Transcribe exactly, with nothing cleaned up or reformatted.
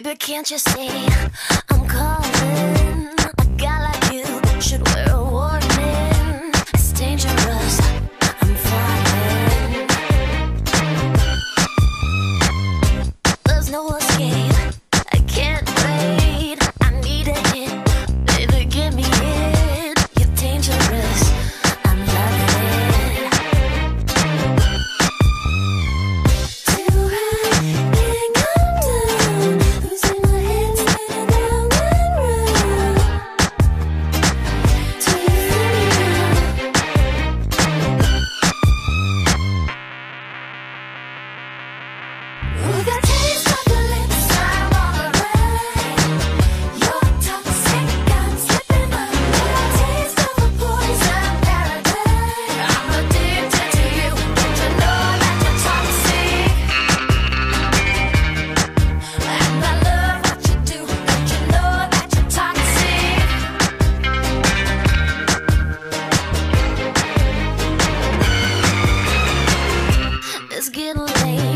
Baby, can't you see I'm calling? A guy like you should wear a warning. It's dangerous, I'm flying. There's no escape, I can't wait. I need a hit, baby, give me it. You're dangerous, I'm loving it. Till I can't come down, losing my head, spinning down that road. To you. Oh, that taste of your lips, I wanna run. You're toxic, I'm slipping away. A taste of a poison paradise. I'm addicted to you, don't you know that you're toxic? And I love what you do, don't you know that you're toxic? It's getting late.